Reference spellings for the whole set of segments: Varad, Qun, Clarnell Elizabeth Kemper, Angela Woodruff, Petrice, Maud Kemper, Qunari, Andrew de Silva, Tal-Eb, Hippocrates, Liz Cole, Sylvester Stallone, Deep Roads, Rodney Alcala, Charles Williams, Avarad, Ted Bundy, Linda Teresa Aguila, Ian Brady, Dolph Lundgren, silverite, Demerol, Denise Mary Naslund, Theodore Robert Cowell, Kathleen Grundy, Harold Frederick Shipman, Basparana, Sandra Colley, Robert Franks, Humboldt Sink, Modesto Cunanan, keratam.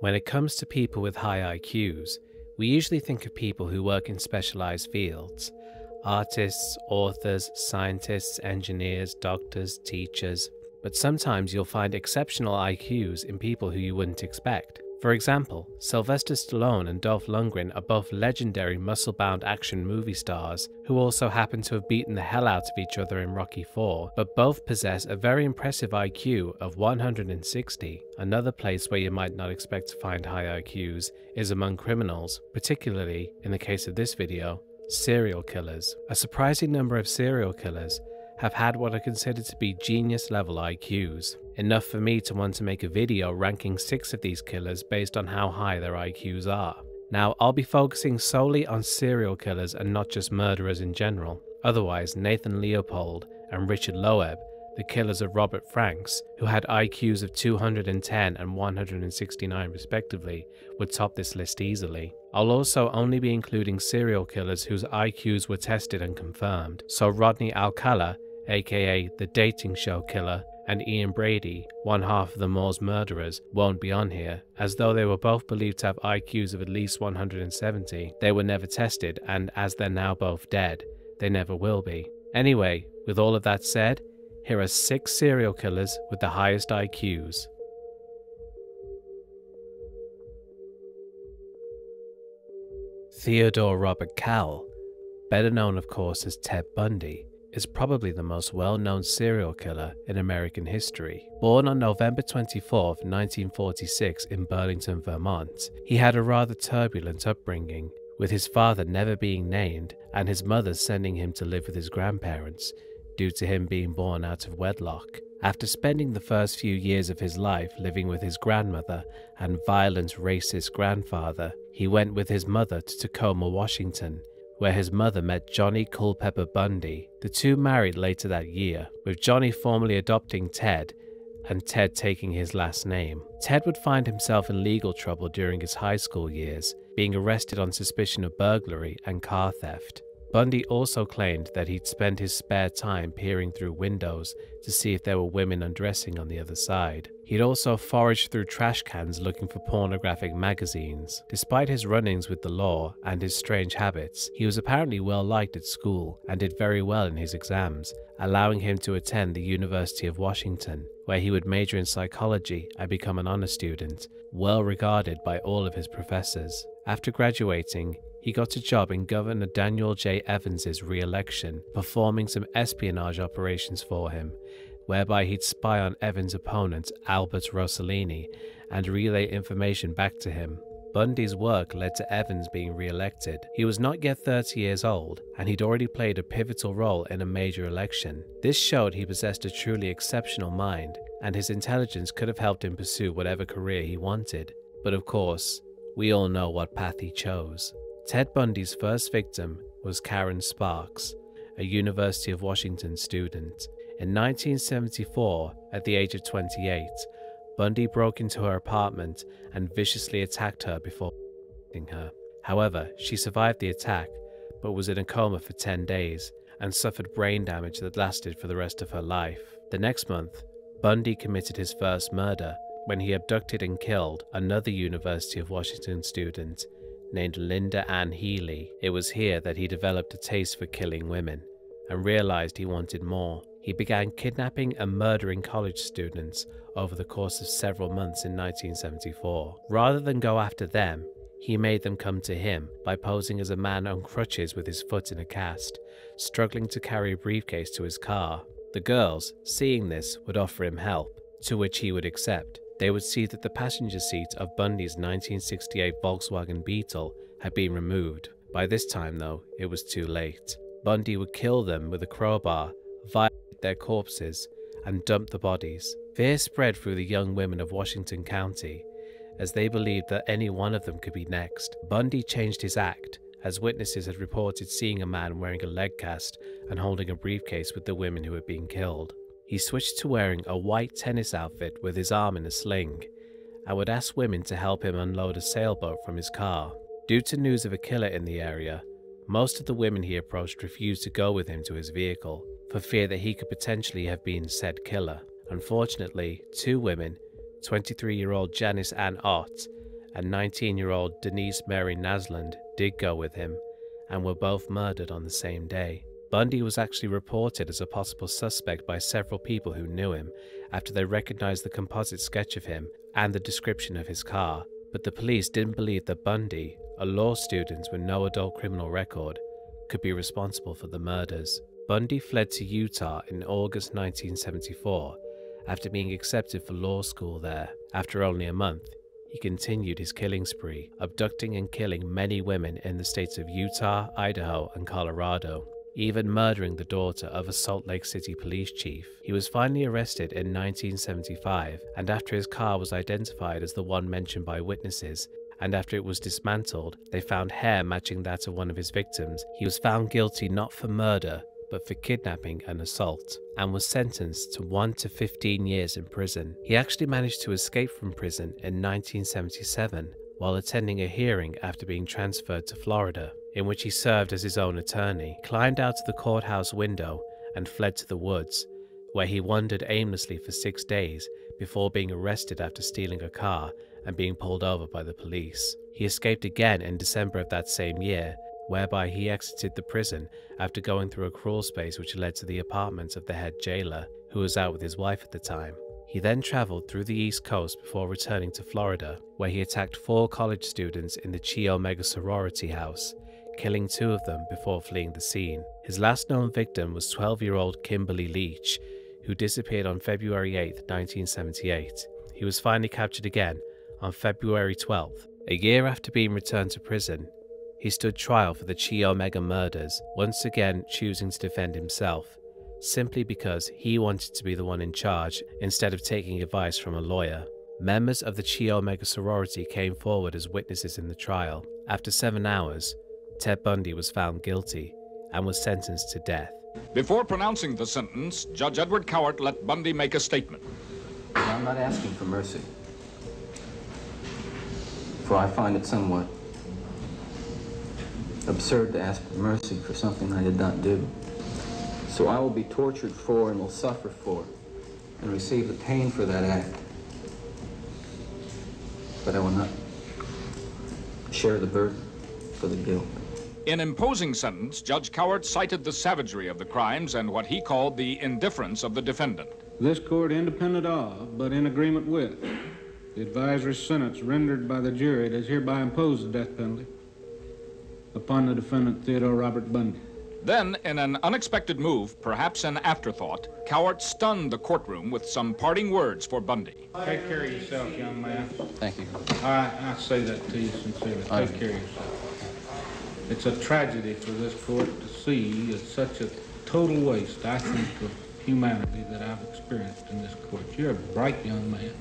When it comes to people with high IQs, we usually think of people who work in specialized fields. Artists, authors, scientists, engineers, doctors, teachers. But sometimes you'll find exceptional IQs in people who you wouldn't expect. For example, Sylvester Stallone and Dolph Lundgren are both legendary muscle-bound action movie stars who also happen to have beaten the hell out of each other in Rocky IV, but both possess a very impressive IQ of 160. Another place where you might not expect to find high IQs is among criminals, particularly, in the case of this video, serial killers. A surprising number of serial killers have had what are considered to be genius-level IQs. Enough for me to want to make a video ranking 6 of these killers based on how high their IQs are. Now, I'll be focusing solely on serial killers and not just murderers in general. Otherwise, Nathan Leopold and Richard Loeb, the killers of Robert Franks, who had IQs of 210 and 169 respectively, would top this list easily. I'll also only be including serial killers whose IQs were tested and confirmed, so Rodney Alcala, aka the dating show killer, and Ian Brady, one half of the Moors murderers, won't be on here, as though they were both believed to have IQs of at least 170, they were never tested, and as they're now both dead, they never will be. Anyway, with all of that said, here are 6 serial killers with the highest IQs. Theodore Robert Cowell, better known of course as Ted Bundy, is probably the most well-known serial killer in American history. Born on November 24, 1946 in Burlington, Vermont, he had a rather turbulent upbringing, with his father never being named and his mother sending him to live with his grandparents due to him being born out of wedlock. After spending the first few years of his life living with his grandmother and violent racist grandfather, he went with his mother to Tacoma, Washington, where his mother met Johnny Culpepper Bundy. The two married later that year, with Johnny formally adopting Ted and Ted taking his last name. Ted would find himself in legal trouble during his high school years, being arrested on suspicion of burglary and car theft. Bundy also claimed that he'd spend his spare time peering through windows to see if there were women undressing on the other side. He'd also foraged through trash cans looking for pornographic magazines. Despite his run-ins with the law and his strange habits, he was apparently well liked at school and did very well in his exams, allowing him to attend the University of Washington, where he would major in psychology and become an honor student, well regarded by all of his professors. After graduating, he got a job in Governor Daniel J. Evans's re-election, performing some espionage operations for him, whereby he'd spy on Evans' opponent, Albert Rosellini, and relay information back to him. Bundy's work led to Evans being re-elected. He was not yet 30 years old, and he'd already played a pivotal role in a major election. This showed he possessed a truly exceptional mind, and his intelligence could have helped him pursue whatever career he wanted. But of course, we all know what path he chose. Ted Bundy's first victim was Karen Sparks, a University of Washington student. In 1974, at the age of 28, Bundy broke into her apartment and viciously attacked her before killing her. However, she survived the attack, but was in a coma for 10 days and suffered brain damage that lasted for the rest of her life. The next month, Bundy committed his first murder when he abducted and killed another University of Washington student named Linda Ann Healy. It was here that he developed a taste for killing women and realized he wanted more. He began kidnapping and murdering college students over the course of several months in 1974. Rather than go after them, he made them come to him by posing as a man on crutches with his foot in a cast, struggling to carry a briefcase to his car. The girls, seeing this, would offer him help, to which he would accept. They would see that the passenger seat of Bundy's 1968 Volkswagen Beetle had been removed. By this time, though, it was too late. Bundy would kill them with a crowbar, violate their corpses, and dump the bodies. Fear spread through the young women of Washington County, as they believed that any one of them could be next. Bundy changed his act, as witnesses had reported seeing a man wearing a leg cast and holding a briefcase with the women who had been killed. He switched to wearing a white tennis outfit with his arm in a sling, and would ask women to help him unload a sailboat from his car. Due to news of a killer in the area, most of the women he approached refused to go with him to his vehicle, for fear that he could potentially have been said killer. Unfortunately, 2 women, 23-year-old Janice Ann Ott and 19-year-old Denise Mary Naslund did go with him and were both murdered on the same day. Bundy was actually reported as a possible suspect by several people who knew him after they recognized the composite sketch of him and the description of his car, but the police didn't believe that Bundy, a law student with no adult criminal record, could be responsible for the murders. Bundy fled to Utah in August 1974 after being accepted for law school there. After only a month, he continued his killing spree, abducting and killing many women in the states of Utah, Idaho, and Colorado, even murdering the daughter of a Salt Lake City police chief. He was finally arrested in 1975, and after his car was identified as the one mentioned by witnesses, and after it was dismantled, they found hair matching that of one of his victims, he was found guilty not for murder, but for kidnapping and assault, and was sentenced to 1 to 15 years in prison. He actually managed to escape from prison in 1977 while attending a hearing after being transferred to Florida, in which he served as his own attorney, climbed out of the courthouse window and fled to the woods, where he wandered aimlessly for 6 days before being arrested after stealing a car and being pulled over by the police. He escaped again in December of that same year, whereby he exited the prison after going through a crawl space which led to the apartments of the head jailer, who was out with his wife at the time. He then traveled through the East Coast before returning to Florida, where he attacked 4 college students in the Chi Omega sorority house, killing 2 of them before fleeing the scene. His last known victim was 12-year-old Kimberly Leach, who disappeared on February 8, 1978. He was finally captured again on February 12th. A year after being returned to prison, he stood trial for the Chi Omega murders, once again choosing to defend himself, simply because he wanted to be the one in charge instead of taking advice from a lawyer. Members of the Chi Omega sorority came forward as witnesses in the trial. After 7 hours, Ted Bundy was found guilty and was sentenced to death. Before pronouncing the sentence, Judge Edward Cowart let Bundy make a statement. I'm not asking for mercy, for I find it somewhat absurd to ask for mercy for something I did not do. So I will be tortured for and will suffer for and receive the pain for that act. But I will not share the burden for the guilt. In imposing sentence, Judge Cowart cited the savagery of the crimes and what he called the indifference of the defendant. This court, independent of, but in agreement with, the advisory sentence rendered by the jury, does hereby impose the death penalty upon the defendant Theodore Robert Bundy. Then, in an unexpected move, perhaps an afterthought, Cowart stunned the courtroom with some parting words for Bundy. Take care of yourself, young man. Thank you. I say that to you sincerely. Take care of yourself. It's a tragedy for this court to see. It's such a total waste, I think, of humanity that I've experienced in this court. You're a bright young man.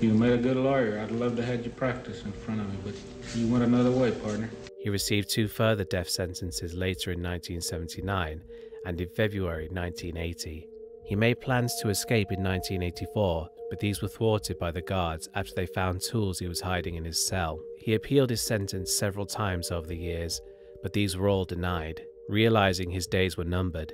You made a good lawyer. I'd love to have had you practice in front of me, but you went another way, partner. He received 2 further death sentences later in 1979 and in February 1980. He made plans to escape in 1984, but these were thwarted by the guards after they found tools he was hiding in his cell. He appealed his sentence several times over the years, but these were all denied. Realizing his days were numbered,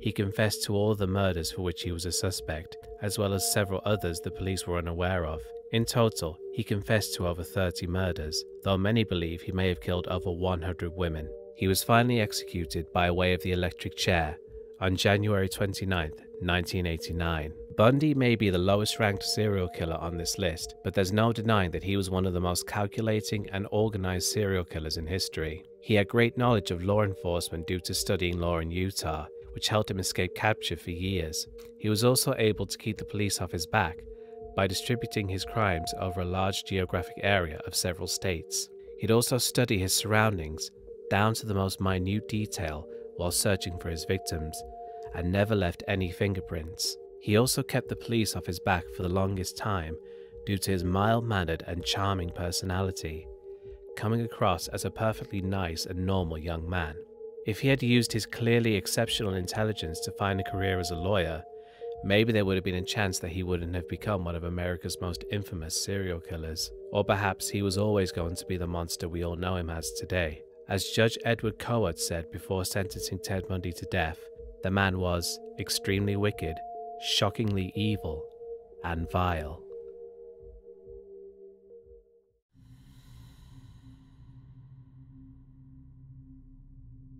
he confessed to all the murders for which he was a suspect, as well as several others the police were unaware of. In total, he confessed to over 30 murders, though many believe he may have killed over 100 women. He was finally executed by way of the electric chair on January 29, 1989. Bundy may be the lowest-ranked serial killer on this list, but there's no denying that he was one of the most calculating and organized serial killers in history. He had great knowledge of law enforcement due to studying law in Utah, which helped him escape capture for years. He was also able to keep the police off his back by distributing his crimes over a large geographic area of several states. He'd also study his surroundings down to the most minute detail while searching for his victims, and never left any fingerprints. He also kept the police off his back for the longest time due to his mild-mannered and charming personality, coming across as a perfectly nice and normal young man. If he had used his clearly exceptional intelligence to find a career as a lawyer, maybe there would have been a chance that he wouldn't have become one of America's most infamous serial killers. Or perhaps he was always going to be the monster we all know him as today. As Judge Edward Cowart said before sentencing Ted Bundy to death, the man was extremely wicked, shockingly evil, and vile.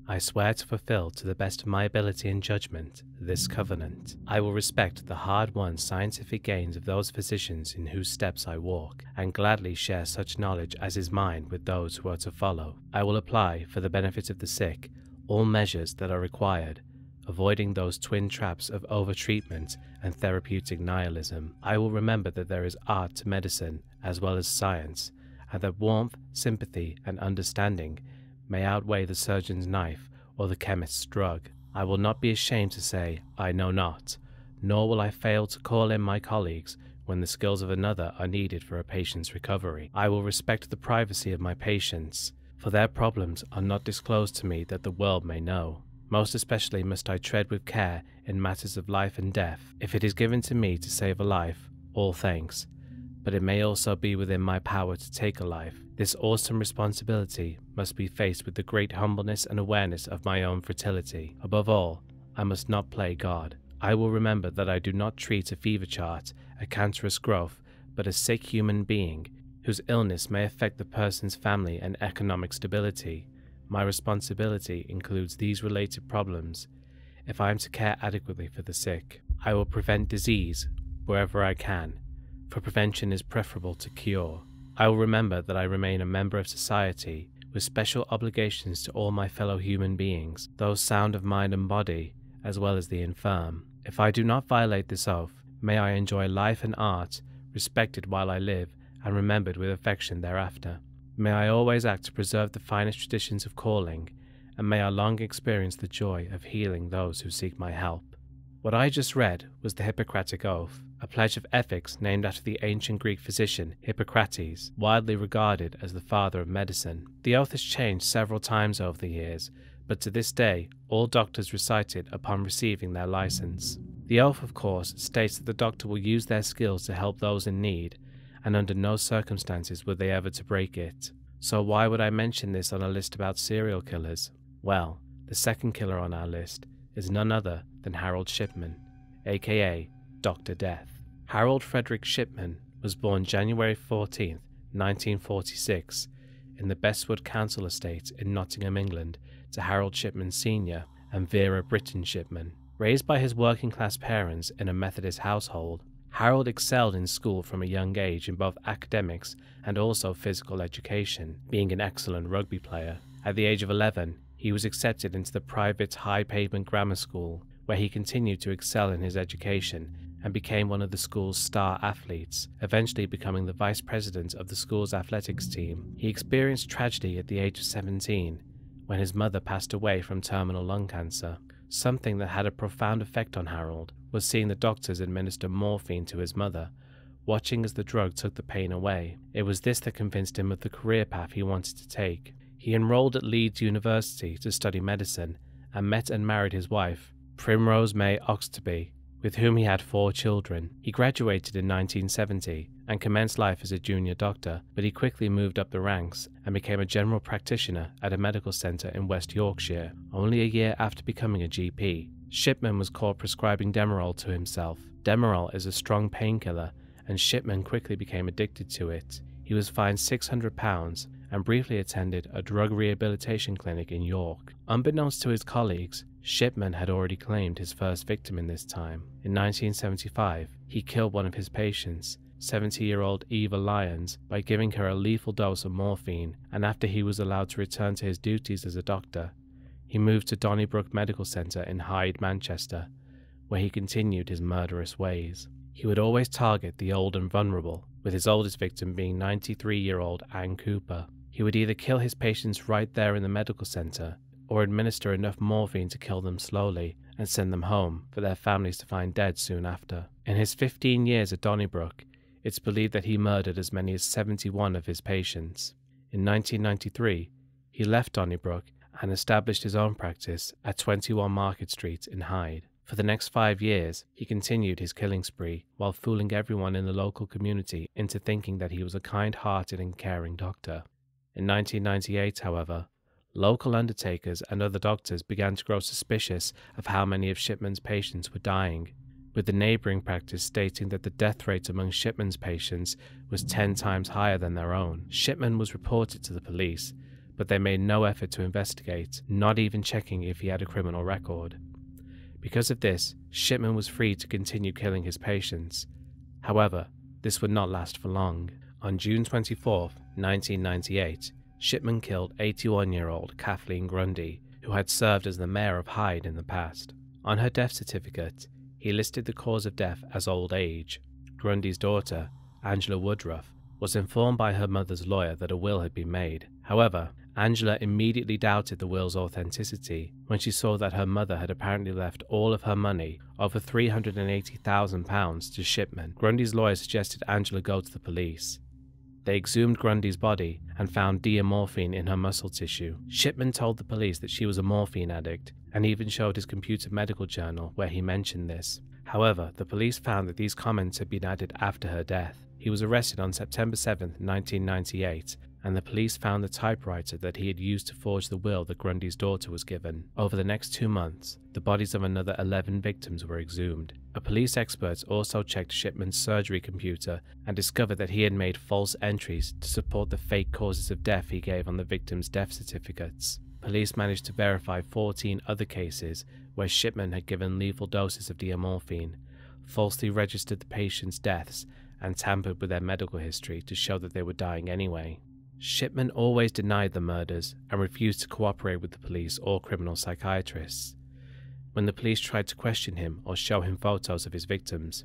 I swear to fulfill to the best of my ability and judgment this covenant. I will respect the hard-won scientific gains of those physicians in whose steps I walk, and gladly share such knowledge as is mine with those who are to follow. I will apply, for the benefit of the sick, all measures that are required, avoiding those twin traps of over-treatment and therapeutic nihilism. I will remember that there is art to medicine as well as science, and that warmth, sympathy, and understanding may outweigh the surgeon's knife or the chemist's drug. I will not be ashamed to say, I know not, nor will I fail to call in my colleagues when the skills of another are needed for a patient's recovery. I will respect the privacy of my patients, for their problems are not disclosed to me that the world may know. Most especially must I tread with care in matters of life and death. If it is given to me to save a life, all thanks, but it may also be within my power to take a life. This awesome responsibility must be faced with the great humbleness and awareness of my own fertility. Above all, I must not play God. I will remember that I do not treat a fever chart, a cancerous growth, but a sick human being whose illness may affect the person's family and economic stability. My responsibility includes these related problems. If I am to care adequately for the sick, I will prevent disease wherever I can, for prevention is preferable to cure. I will remember that I remain a member of society, with special obligations to all my fellow human beings, those sound of mind and body, as well as the infirm. If I do not violate this oath, may I enjoy life and art, respected while I live, and remembered with affection thereafter. May I always act to preserve the finest traditions of calling, and may I long experience the joy of healing those who seek my help. What I just read was the Hippocratic Oath, a pledge of ethics named after the ancient Greek physician Hippocrates, widely regarded as the father of medicine. The oath has changed several times over the years, but to this day, all doctors recite it upon receiving their license. The oath, of course, states that the doctor will use their skills to help those in need, and under no circumstances were they ever to break it. So why would I mention this on a list about serial killers? Well, the second killer on our list is none other than Harold Shipman, aka Dr. Death. Harold Frederick Shipman was born January 14, 1946, in the Bestwood Council estate in Nottingham, England, to Harold Shipman Sr. and Vera Brittain Shipman. Raised by his working-class parents in a Methodist household, Harold excelled in school from a young age in both academics and also physical education, being an excellent rugby player. At the age of 11, he was accepted into the private High Pavement Grammar School, where he continued to excel in his education and became one of the school's star athletes, eventually becoming the vice president of the school's athletics team. He experienced tragedy at the age of 17, when his mother passed away from terminal lung cancer. Something that had a profound effect on Harold was seeing the doctors administer morphine to his mother, watching as the drug took the pain away. It was this that convinced him of the career path he wanted to take. He enrolled at Leeds University to study medicine and met and married his wife, Primrose May Oxtoby, with whom he had 4 children. He graduated in 1970 and commenced life as a junior doctor, but he quickly moved up the ranks and became a general practitioner at a medical centre in West Yorkshire. Only a year after becoming a GP, Shipman was caught prescribing Demerol to himself. Demerol is a strong painkiller, and Shipman quickly became addicted to it. He was fined £600 and briefly attended a drug rehabilitation clinic in York. Unbeknownst to his colleagues, Shipman had already claimed his first victim in this time. In 1975, he killed one of his patients, 70-year-old Eva Lyons, by giving her a lethal dose of morphine, and after he was allowed to return to his duties as a doctor, he moved to Donnybrook Medical Centre in Hyde, Manchester, where he continued his murderous ways. He would always target the old and vulnerable, with his oldest victim being 93-year-old Ann Cooper. He would either kill his patients right there in the medical centre, or administer enough morphine to kill them slowly and send them home for their families to find dead soon after. In his 15 years at Donnybrook, it's believed that he murdered as many as 71 of his patients. In 1993, he left Donnybrook and established his own practice at 21 Market Street in Hyde. For the next 5 years, he continued his killing spree while fooling everyone in the local community into thinking that he was a kind-hearted and caring doctor. In 1998, however, local undertakers and other doctors began to grow suspicious of how many of Shipman's patients were dying, with the neighbouring practice stating that the death rate among Shipman's patients was 10 times higher than their own. Shipman was reported to the police, but they made no effort to investigate, not even checking if he had a criminal record. Because of this, Shipman was free to continue killing his patients. However, this would not last for long. On June 24, 1998, Shipman killed 81-year-old Kathleen Grundy, who had served as the mayor of Hyde in the past. On her death certificate, he listed the cause of death as old age. Grundy's daughter, Angela Woodruff, was informed by her mother's lawyer that a will had been made. However, Angela immediately doubted the will's authenticity when she saw that her mother had apparently left all of her money, over £380,000, to Shipman. Grundy's lawyer suggested Angela go to the police. They exhumed Grundy's body and found diamorphine in her muscle tissue. Shipman told the police that she was a morphine addict and even showed his computer medical journal where he mentioned this. However, the police found that these comments had been added after her death. He was arrested on September 7, 1998, and the police found the typewriter that he had used to forge the will that Grundy's daughter was given. Over the next 2 months, the bodies of another 11 victims were exhumed. A police expert also checked Shipman's surgery computer and discovered that he had made false entries to support the fake causes of death he gave on the victims' death certificates. Police managed to verify 14 other cases where Shipman had given lethal doses of diamorphine, falsely registered the patients' deaths, and tampered with their medical history to show that they were dying anyway. Shipman always denied the murders and refused to cooperate with the police or criminal psychiatrists. When the police tried to question him or show him photos of his victims,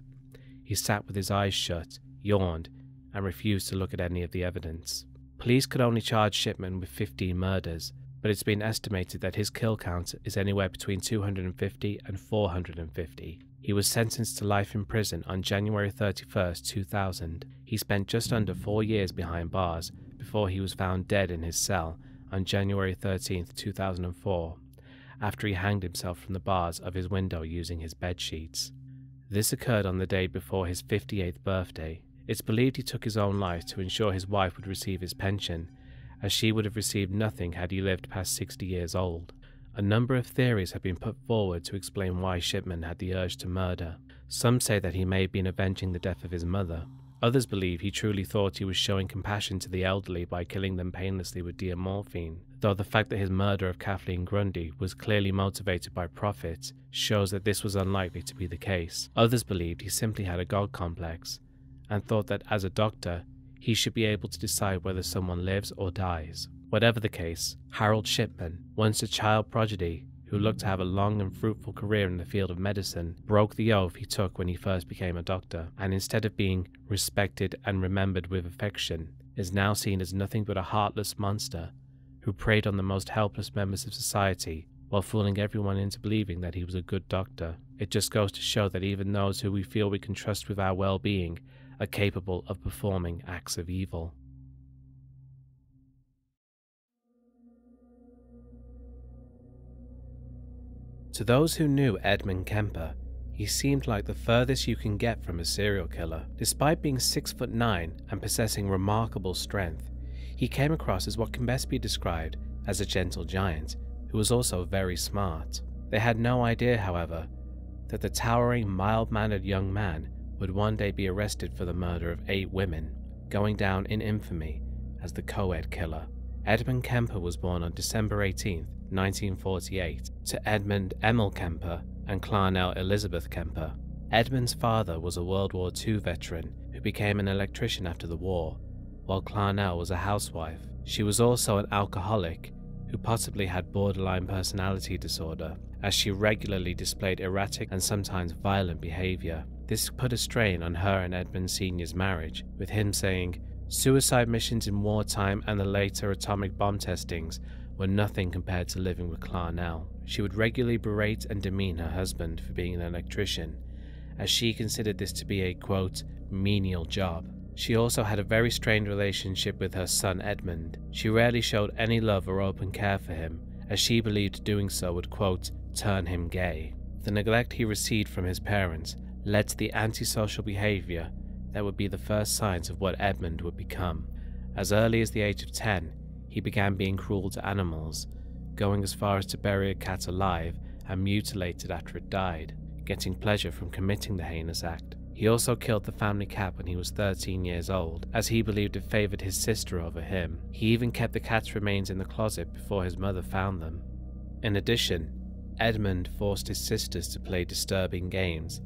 he sat with his eyes shut, yawned, and refused to look at any of the evidence. Police could only charge Shipman with 15 murders, but it's been estimated that his kill count is anywhere between 250 and 450. He was sentenced to life in prison on January 31, 2000. He spent just under 4 years behind bars before he was found dead in his cell on January 13, 2004, after he hanged himself from the bars of his window using his bedsheets. This occurred on the day before his 58th birthday. It's believed he took his own life to ensure his wife would receive his pension, as she would have received nothing had he lived past 60 years old. A number of theories have been put forward to explain why Shipman had the urge to murder. Some say that he may have been avenging the death of his mother. Others believe he truly thought he was showing compassion to the elderly by killing them painlessly with diamorphine, though the fact that his murder of Kathleen Grundy was clearly motivated by profit shows that this was unlikely to be the case. Others believed he simply had a god complex, and thought that as a doctor, he should be able to decide whether someone lives or dies. Whatever the case, Harold Shipman, once a child prodigy who looked to have a long and fruitful career in the field of medicine, broke the oath he took when he first became a doctor, and instead of being respected and remembered with affection, is now seen as nothing but a heartless monster who preyed on the most helpless members of society while fooling everyone into believing that he was a good doctor. It just goes to show that even those who we feel we can trust with our well-being are capable of performing acts of evil. To those who knew Edmund Kemper, he seemed like the furthest you can get from a serial killer. Despite being 6'9" and possessing remarkable strength, he came across as what can best be described as a gentle giant who was also very smart. They had no idea, however, that the towering, mild-mannered young man would one day be arrested for the murder of 8 women, going down in infamy as the co-ed killer. Edmund Kemper was born on December 18, 1948, to Edmund Emil Kemper and Clarnell Elizabeth Kemper. Edmund's father was a World War II veteran who became an electrician after the war, while Clarnell was a housewife. She was also an alcoholic who possibly had borderline personality disorder, as she regularly displayed erratic and sometimes violent behavior. This put a strain on her and Edmund Sr.'s marriage, with him saying, "Suicide missions in wartime and the later atomic bomb testings were nothing compared to living with Clarnell." She would regularly berate and demean her husband for being an electrician, as she considered this to be a, quote, menial job. She also had a very strained relationship with her son Edmund. She rarely showed any love or open care for him, as she believed doing so would, quote, turn him gay. The neglect he received from his parents led to the antisocial behavior that would be the first signs of what Edmund would become. As early as the age of 10, he began being cruel to animals, going as far as to bury a cat alive and mutilate it after it died, getting pleasure from committing the heinous act. He also killed the family cat when he was 13 years old, as he believed it favored his sister over him. He even kept the cat's remains in the closet before his mother found them. In addition, Edmund forced his sisters to play disturbing games,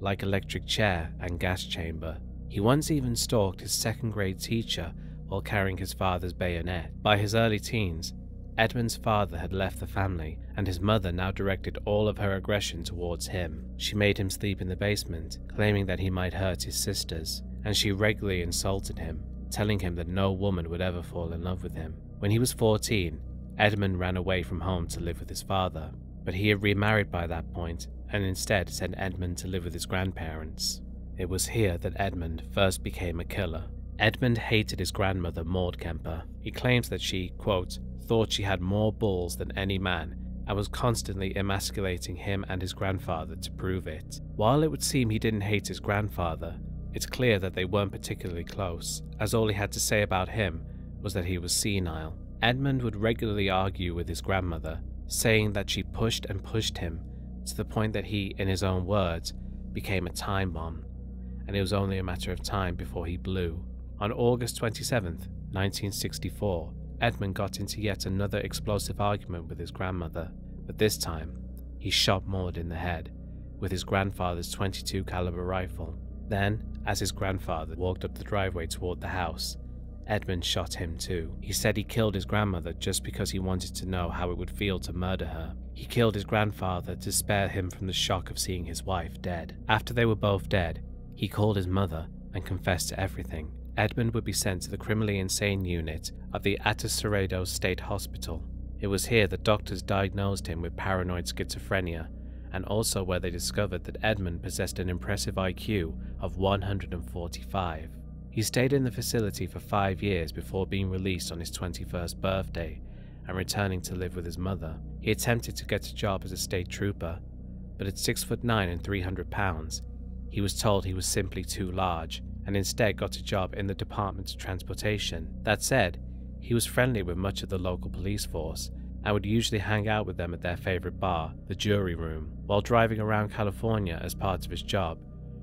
like electric chair and gas chamber. He once even stalked his second-grade teacher while carrying his father's bayonet. By his early teens, Edmund's father had left the family, and his mother now directed all of her aggression towards him. She made him sleep in the basement, claiming that he might hurt his sisters, and she regularly insulted him, telling him that no woman would ever fall in love with him. When he was 14, Edmund ran away from home to live with his father, but he had remarried by that point, and instead sent Edmund to live with his grandparents. It was here that Edmund first became a killer. Edmund hated his grandmother, Maud Kemper. He claims that she, quote, thought she had more balls than any man, and was constantly emasculating him and his grandfather to prove it. While it would seem he didn't hate his grandfather, it's clear that they weren't particularly close, as all he had to say about him was that he was senile. Edmund would regularly argue with his grandmother, saying that she pushed and pushed him, to the point that he, in his own words, became a time bomb, and it was only a matter of time before he blew. On August 27th, 1964, Edmund got into yet another explosive argument with his grandmother, but this time, he shot Maud in the head with his grandfather's .22 caliber rifle. Then, as his grandfather walked up the driveway toward the house, Edmund shot him too. He said he killed his grandmother just because he wanted to know how it would feel to murder her. He killed his grandfather to spare him from the shock of seeing his wife dead. After they were both dead, he called his mother and confessed to everything. Edmund would be sent to the criminally insane unit of the Atascadero State Hospital. It was here that doctors diagnosed him with paranoid schizophrenia, and also where they discovered that Edmund possessed an impressive IQ of 145. He stayed in the facility for 5 years before being released on his 21st birthday and returning to live with his mother. He attempted to get a job as a state trooper, but at 6'9" and 300 pounds, he was told he was simply too large, and instead got a job in the Department of Transportation. That said, he was friendly with much of the local police force, and would usually hang out with them at their favorite bar, the Jury Room. While driving around California as part of his job,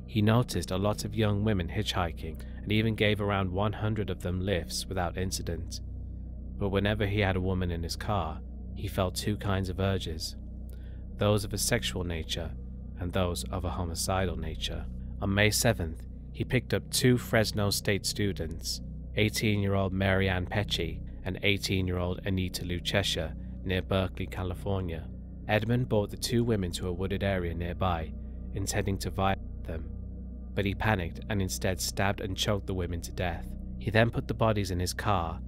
he noticed a lot of young women hitchhiking, and even gave around 100 of them lifts without incident. But whenever he had a woman in his car, he felt two kinds of urges, those of a sexual nature and those of a homicidal nature. On May 7th, he picked up two Fresno State students, 18-year-old Mary Ann Pecci and 18-year-old Anita Lucchescia, near Berkeley, California. Edmund brought the two women to a wooded area nearby, intending to violate them, but he panicked and instead stabbed and choked the women to death. He then put the bodies in his car,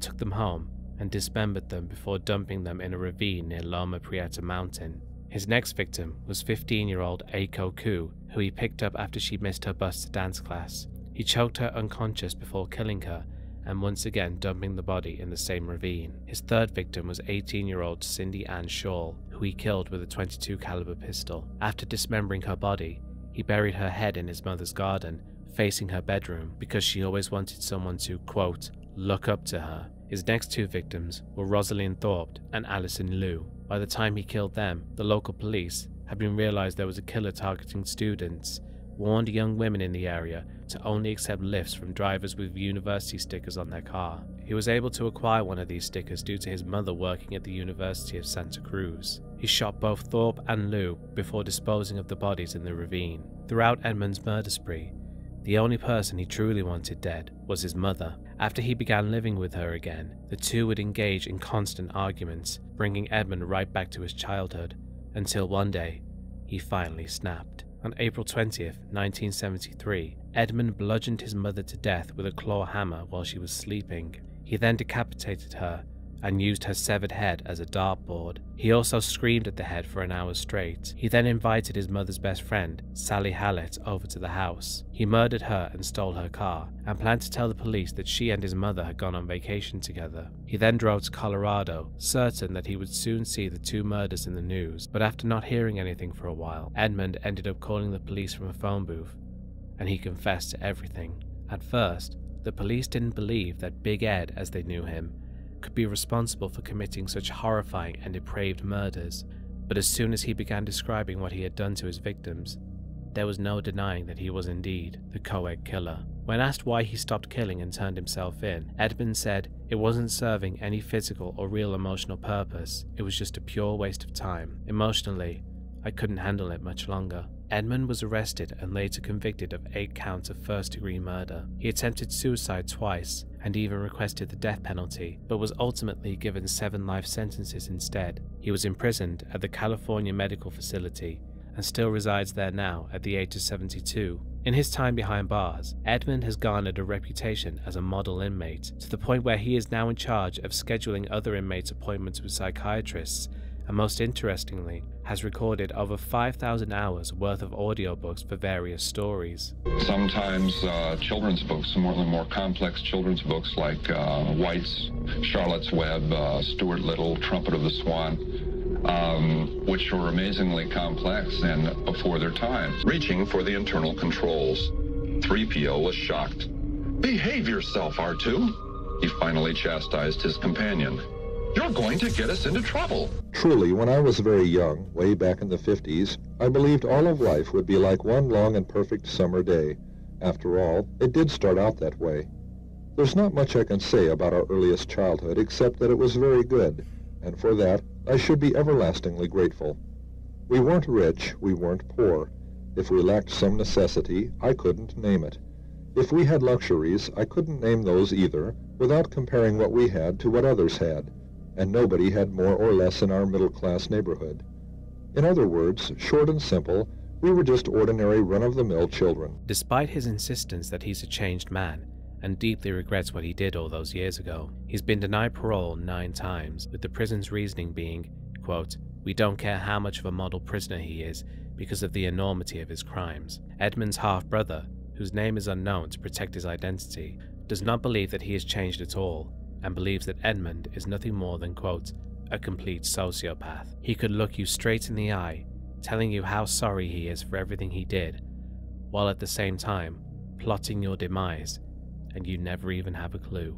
took them home, and dismembered them before dumping them in a ravine near Loma Prieta Mountain. His next victim was 15-year-old Aiko Ku, who he picked up after she missed her bus to dance class. He choked her unconscious before killing her, and once again dumping the body in the same ravine. His third victim was 18-year-old Cindy Ann Shawl, who he killed with a .22 caliber pistol. After dismembering her body, he buried her head in his mother's garden, facing her bedroom, because she always wanted someone to, quote, look up to her. His next two victims were Rosalind Thorpe and Allison Liu. By the time he killed them, the local police had been realized there was a killer targeting students, warned young women in the area to only accept lifts from drivers with university stickers on their car. He was able to acquire one of these stickers due to his mother working at the University of Santa Cruz. He shot both Thorpe and Liu before disposing of the bodies in the ravine. Throughout Edmund's murder spree, the only person he truly wanted dead was his mother. After he began living with her again, the two would engage in constant arguments, bringing Edmund right back to his childhood, until one day, he finally snapped. On April 20th, 1973, Edmund bludgeoned his mother to death with a claw hammer while she was sleeping. He then decapitated her and used her severed head as a dartboard. He also screamed at the head for an hour straight. He then invited his mother's best friend, Sally Hallett, over to the house. He murdered her and stole her car, and planned to tell the police that she and his mother had gone on vacation together. He then drove to Colorado, certain that he would soon see the two murders in the news, but after not hearing anything for a while, Edmund ended up calling the police from a phone booth, and he confessed to everything. At first, the police didn't believe that Big Ed, as they knew him, could be responsible for committing such horrifying and depraved murders, but as soon as he began describing what he had done to his victims, There was no denying that he was indeed the Coeg killer. When asked why he stopped killing and turned himself in, Edmund said it wasn't serving any physical or real emotional purpose, it was just a pure waste of time. Emotionally, I couldn't handle it much longer. Edmund was arrested and later convicted of 8 counts of first-degree murder. He attempted suicide twice and even requested the death penalty, but was ultimately given 7 life sentences instead. He was imprisoned at the California Medical Facility and still resides there now at the age of 72. In his time behind bars, Edmund has garnered a reputation as a model inmate, to the point where he is now in charge of scheduling other inmates' appointments with psychiatrists, and most interestingly, has recorded over 5,000 hours worth of audiobooks for various stories. Sometimes children's books, some of the more complex children's books like White's, Charlotte's Web, Stuart Little, Trumpet of the Swan, which were amazingly complex and before their time. Reaching for the internal controls, 3PO was shocked. Behave yourself, R2. He finally chastised his companion. You're going to get us into trouble. Truly, when I was very young, way back in the 50s, I believed all of life would be like one long and perfect summer day. After all, it did start out that way. There's not much I can say about our earliest childhood except that it was very good, and for that, I should be everlastingly grateful. We weren't rich, we weren't poor. If we lacked some necessity, I couldn't name it. If we had luxuries, I couldn't name those either, without comparing what we had to what others had, and nobody had more or less in our middle-class neighborhood. In other words, short and simple, we were just ordinary run-of-the-mill children. Despite his insistence that he's a changed man, and deeply regrets what he did all those years ago, he's been denied parole 9 times, with the prison's reasoning being, quote, "We don't care how much of a model prisoner he is because of the enormity of his crimes." Edmund's half-brother, whose name is unknown to protect his identity, does not believe that he has changed at all, and believes that Edmund is nothing more than, quote, "a complete sociopath. He could look you straight in the eye, telling you how sorry he is for everything he did, while at the same time plotting your demise, and you never even have a clue."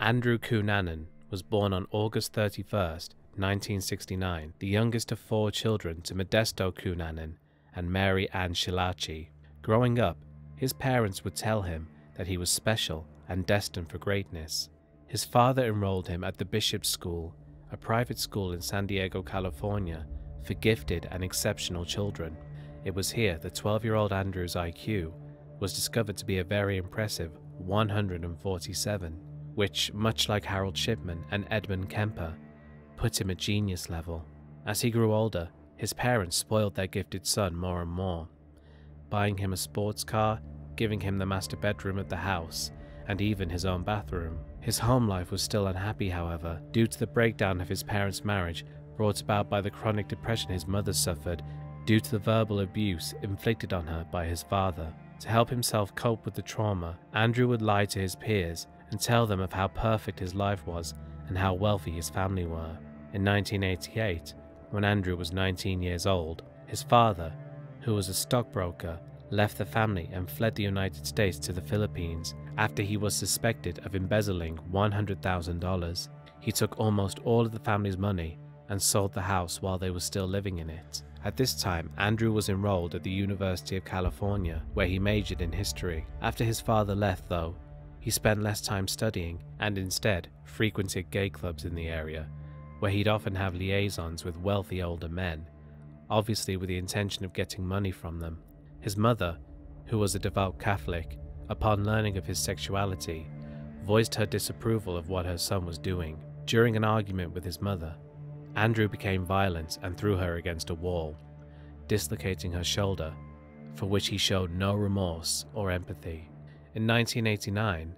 Andrew Cunanan was born on August 31st, 1969, the youngest of 4 children to Modesto Cunanan and Mary Ann Schillaci. Growing up, his parents would tell him that he was special and destined for greatness. His father enrolled him at the Bishop's School, a private school in San Diego, California, for gifted and exceptional children. It was here that 12-year-old Andrew's IQ was discovered to be a very impressive 147, which, much like Harold Shipman and Edmund Kemper, put him at genius level. As he grew older, his parents spoiled their gifted son more and more, buying him a sports car, giving him the master bedroom at the house, and even his own bathroom. His home life was still unhappy, however, due to the breakdown of his parents' marriage brought about by the chronic depression his mother suffered due to the verbal abuse inflicted on her by his father. To help himself cope with the trauma, Andrew would lie to his peers and tell them of how perfect his life was and how wealthy his family were. In 1988, when Andrew was 19 years old, his father, who was a stockbroker, left the family and fled the United States to the Philippines after he was suspected of embezzling $100,000. He took almost all of the family's money and sold the house while they were still living in it. At this time, Andrew was enrolled at the University of California, where he majored in history. After his father left, though, he spent less time studying and instead frequented gay clubs in the area, where he'd often have liaisons with wealthy older men, obviously with the intention of getting money from them. His mother, who was a devout Catholic, upon learning of his sexuality, voiced her disapproval of what her son was doing. During an argument with his mother, Andrew became violent and threw her against a wall, dislocating her shoulder, for which he showed no remorse or empathy. In 1989,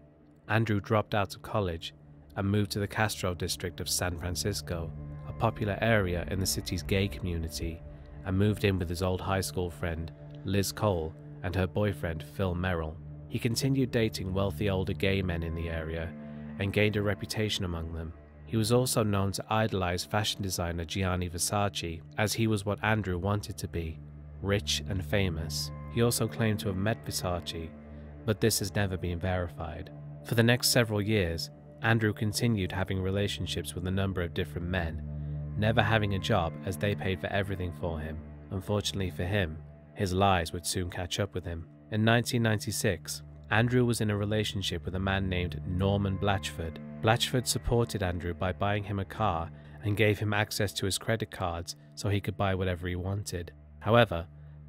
Andrew dropped out of college and moved to the Castro district of San Francisco, a popular area in the city's gay community, and moved in with his old high school friend, Liz Cole, and her boyfriend, Phil Merrill. He continued dating wealthy older gay men in the area and gained a reputation among them. He was also known to idolize fashion designer Gianni Versace, as he was what Andrew wanted to be, rich and famous. He also claimed to have met Versace, but this has never been verified. For the next several years, Andrew continued having relationships with a number of different men, never having a job as they paid for everything for him. Unfortunately for him, his lies would soon catch up with him. In 1996, Andrew was in a relationship with a man named Norman Blatchford. Blatchford supported Andrew by buying him a car and gave him access to his credit cards so he could buy whatever he wanted. However,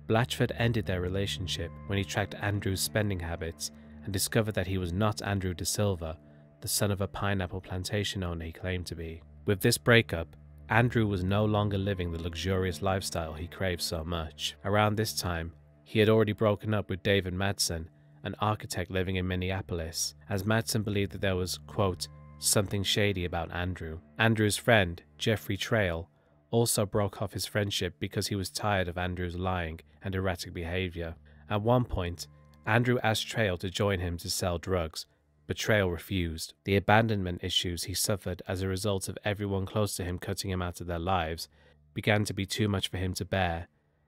Blatchford ended their relationship when he tracked Andrew's spending habits and discovered that he was not Andrew De Silva, the son of a pineapple plantation owner he claimed to be. With this breakup, Andrew was no longer living the luxurious lifestyle he craved so much. Around this time, he had already broken up with David Madsen, an architect living in Minneapolis, as Madsen believed that there was, quote, something shady about Andrew. Andrew's friend, Jeffrey Trail, also broke off his friendship because he was tired of Andrew's lying and erratic behavior. At one point, Andrew asked Trail to join him to sell drugs, but Trail refused. The abandonment issues he suffered as a result of everyone close to him cutting him out of their lives began to be too much for him to bear,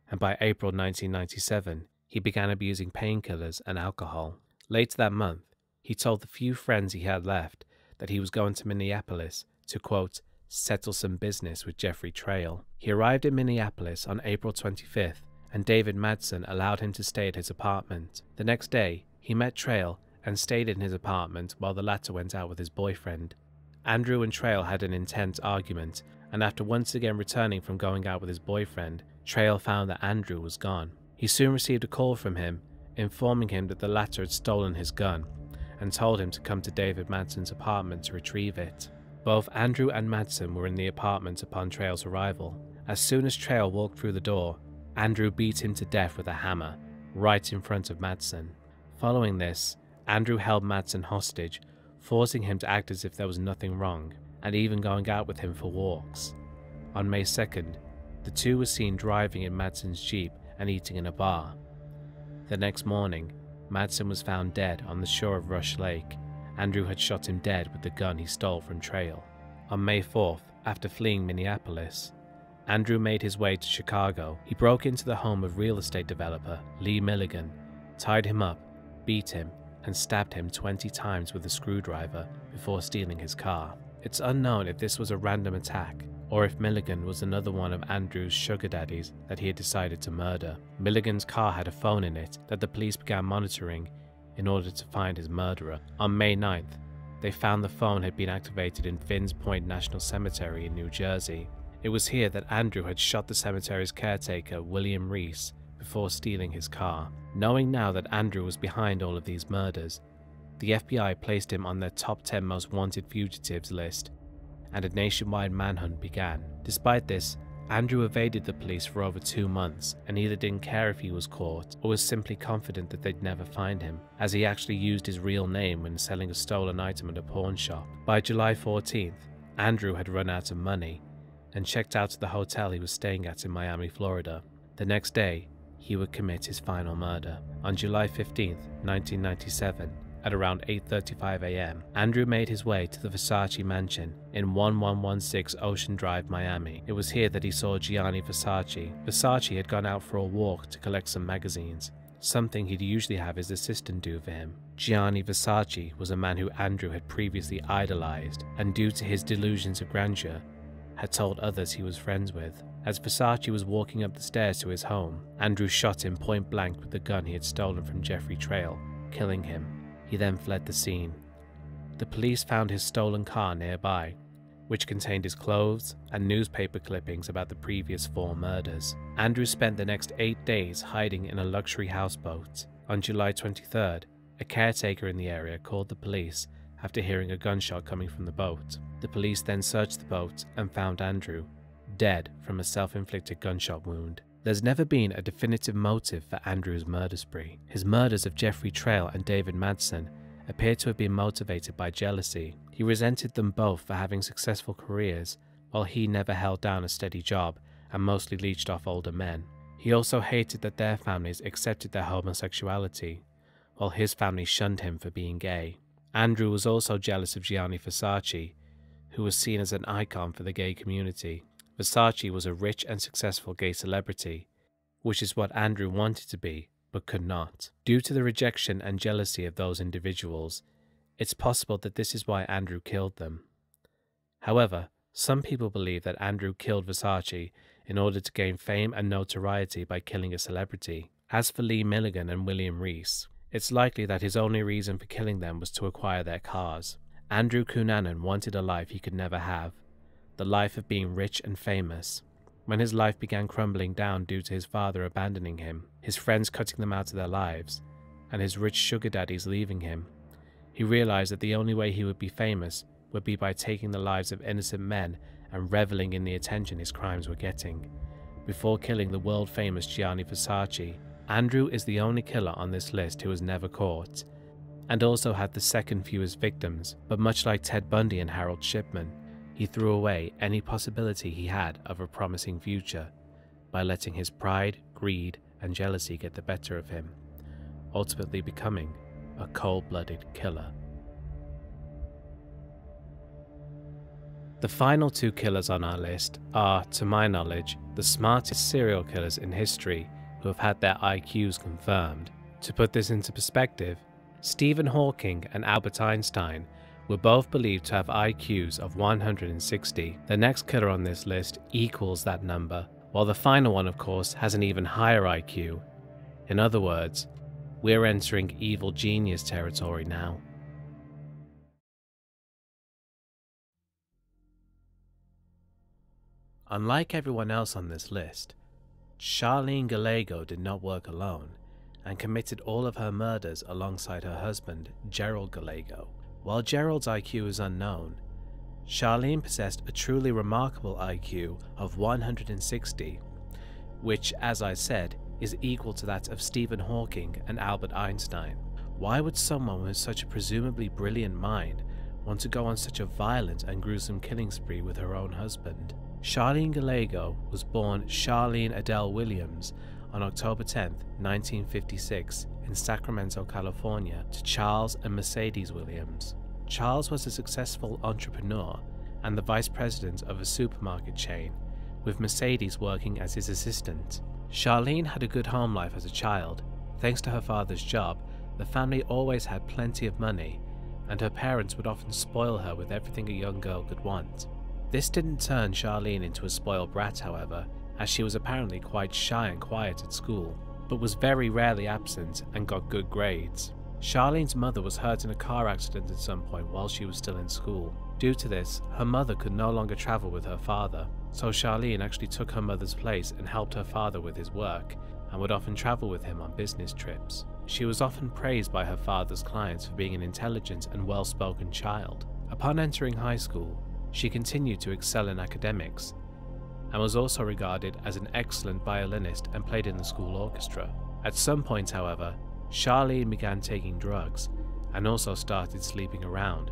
and by April 1997, he began abusing painkillers and alcohol. Later that month, he told the few friends he had left that he was going to Minneapolis to, quote, settle some business with Jeffrey Trail. He arrived in Minneapolis on April 25th, and David Madsen allowed him to stay at his apartment. The next day, he met Trail and stayed in his apartment while the latter went out with his boyfriend. Andrew and Trail had an intense argument, and after once again returning from going out with his boyfriend, Trail found that Andrew was gone. He soon received a call from him, informing him that the latter had stolen his gun, and told him to come to David Madsen's apartment to retrieve it. Both Andrew and Madsen were in the apartment upon Trail's arrival. As soon as Trail walked through the door, Andrew beat him to death with a hammer, right in front of Madsen. Following this, Andrew held Madsen hostage, forcing him to act as if there was nothing wrong, and even going out with him for walks. On May 2nd, the two were seen driving in Madsen's Jeep and eating in a bar. The next morning, Madsen was found dead on the shore of Rush Lake. Andrew had shot him dead with the gun he stole from Trail. On May 4th, after fleeing Minneapolis, Andrew made his way to Chicago. He broke into the home of real estate developer Lee Milligan, tied him up, beat him, and stabbed him 20 times with a screwdriver before stealing his car. It's unknown if this was a random attack or if Milligan was another one of Andrew's sugar daddies that he had decided to murder. Milligan's car had a phone in it that the police began monitoring in order to find his murderer. On May 9th, they found the phone had been activated in Finns Point National Cemetery in New Jersey. It was here that Andrew had shot the cemetery's caretaker, William Reese, before stealing his car. Knowing now that Andrew was behind all of these murders, the FBI placed him on their top 10 most wanted fugitives list, and a nationwide manhunt began. Despite this, Andrew evaded the police for over 2 months and either didn't care if he was caught or was simply confident that they'd never find him, as he actually used his real name when selling a stolen item at a pawn shop. By July 14th, Andrew had run out of money and checked out of the hotel he was staying at in Miami, Florida. The next day, he would commit his final murder. On July 15th, 1997, at around 8:35 a.m., Andrew made his way to the Versace mansion in 1116 Ocean Drive, Miami. It was here that he saw Gianni Versace. Versace had gone out for a walk to collect some magazines, something he'd usually have his assistant do for him. Gianni Versace was a man who Andrew had previously idolized, and due to his delusions of grandeur, had told others he was friends with. As Versace was walking up the stairs to his home, Andrew shot him point blank with the gun he had stolen from Jeffrey Trail, killing him. He then fled the scene. The police found his stolen car nearby, which contained his clothes and newspaper clippings about the previous 4 murders. Andrew spent the next 8 days hiding in a luxury houseboat. On July 23rd, a caretaker in the area called the police after hearing a gunshot coming from the boat. The police then searched the boat and found Andrew, dead from a self-inflicted gunshot wound. There's never been a definitive motive for Andrew's murder spree. His murders of Jeffrey Trail and David Madsen appear to have been motivated by jealousy. He resented them both for having successful careers, while he never held down a steady job and mostly leeched off older men. He also hated that their families accepted their homosexuality, while his family shunned him for being gay. Andrew was also jealous of Gianni Versace, who was seen as an icon for the gay community. Versace was a rich and successful gay celebrity, which is what Andrew wanted to be, but could not. Due to the rejection and jealousy of those individuals, It's possible that this is why Andrew killed them. However, some people believe that Andrew killed Versace in order to gain fame and notoriety by killing a celebrity. As for Lee Milligan and William Reese, it's likely that his only reason for killing them was to acquire their cars. Andrew Cunanan wanted a life he could never have, the life of being rich and famous. When his life began crumbling down due to his father abandoning him, his friends cutting them out of their lives, and his rich sugar daddies leaving him, he realized that the only way he would be famous would be by taking the lives of innocent men and reveling in the attention his crimes were getting. Before killing the world-famous Gianni Versace, Andrew is the only killer on this list who was never caught, and also had the second fewest victims, but much like Ted Bundy and Harold Shipman, he threw away any possibility he had of a promising future by letting his pride, greed, and jealousy get the better of him, ultimately becoming a cold-blooded killer. The final two killers on our list are, to my knowledge, the smartest serial killers in history who have had their IQs confirmed. To put this into perspective, Stephen Hawking and Albert Einstein were both believed to have IQs of 160. The next killer on this list equals that number, while the final one, of course, has an even higher IQ. In other words, we're entering evil genius territory now. Unlike everyone else on this list, Charlene Gallego did not work alone and committed all of her murders alongside her husband, Gerald Gallego. While Gerald's IQ is unknown, Charlene possessed a truly remarkable IQ of 160, which, as I said, is equal to that of Stephen Hawking and Albert Einstein. Why would someone with such a presumably brilliant mind want to go on such a violent and gruesome killing spree with her own husband? Charlene Gallego was born Charlene Adele Williams on October 10, 1956 in Sacramento, California to Charles and Mercedes Williams. Charles was a successful entrepreneur and the vice president of a supermarket chain, with Mercedes working as his assistant. Charlene had a good home life as a child. Thanks to her father's job, the family always had plenty of money, and her parents would often spoil her with everything a young girl could want. This didn't turn Charlene into a spoiled brat, however, as she was apparently quite shy and quiet at school, but was very rarely absent and got good grades. Charlene's mother was hurt in a car accident at some point while she was still in school. Due to this, her mother could no longer travel with her father, so Charlene actually took her mother's place and helped her father with his work, and would often travel with him on business trips. She was often praised by her father's clients for being an intelligent and well-spoken child. Upon entering high school, she continued to excel in academics and was also regarded as an excellent violinist and played in the school orchestra. At some point, however, Charlene began taking drugs and also started sleeping around,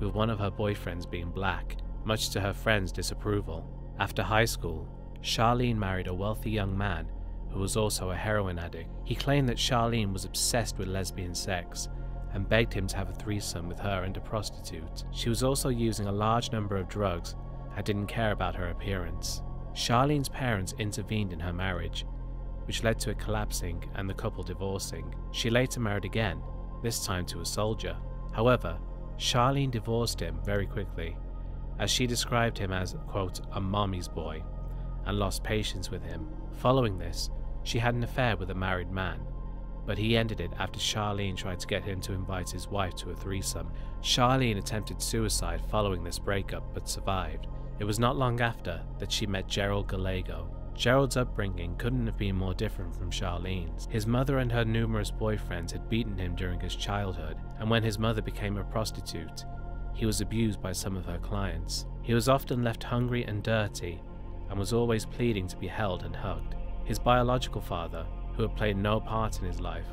with one of her boyfriends being black, much to her friends' disapproval. After high school, Charlene married a wealthy young man who was also a heroin addict. He claimed that Charlene was obsessed with lesbian sex and begged him to have a threesome with her and a prostitute. She was also using a large number of drugs and didn't care about her appearance. Charlene's parents intervened in her marriage, which led to it collapsing and the couple divorcing. She later married again, this time to a soldier. However, Charlene divorced him very quickly, as she described him as, quote, a mommy's boy, and lost patience with him. Following this, she had an affair with a married man, but he ended it after Charlene tried to get him to invite his wife to a threesome. Charlene attempted suicide following this breakup, but survived. It was not long after that she met Gerald Gallego. Gerald's upbringing couldn't have been more different from Charlene's. His mother and her numerous boyfriends had beaten him during his childhood, and when his mother became a prostitute, he was abused by some of her clients. He was often left hungry and dirty, and was always pleading to be held and hugged. His biological father, who had played no part in his life,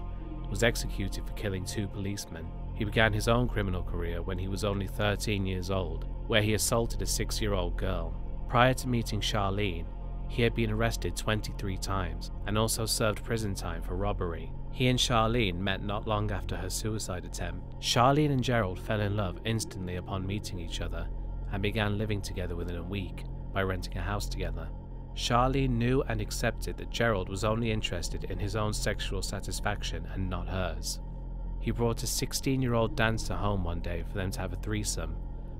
was executed for killing two policemen. He began his own criminal career when he was only 13 years old, where he assaulted a 6-year-old girl. Prior to meeting Charlene, he had been arrested 23 times and also served prison time for robbery. He and Charlene met not long after her suicide attempt. Charlene and Gerald fell in love instantly upon meeting each other and began living together within a week by renting a house together. Charlene knew and accepted that Gerald was only interested in his own sexual satisfaction and not hers. He brought a 16-year-old dancer home one day for them to have a threesome,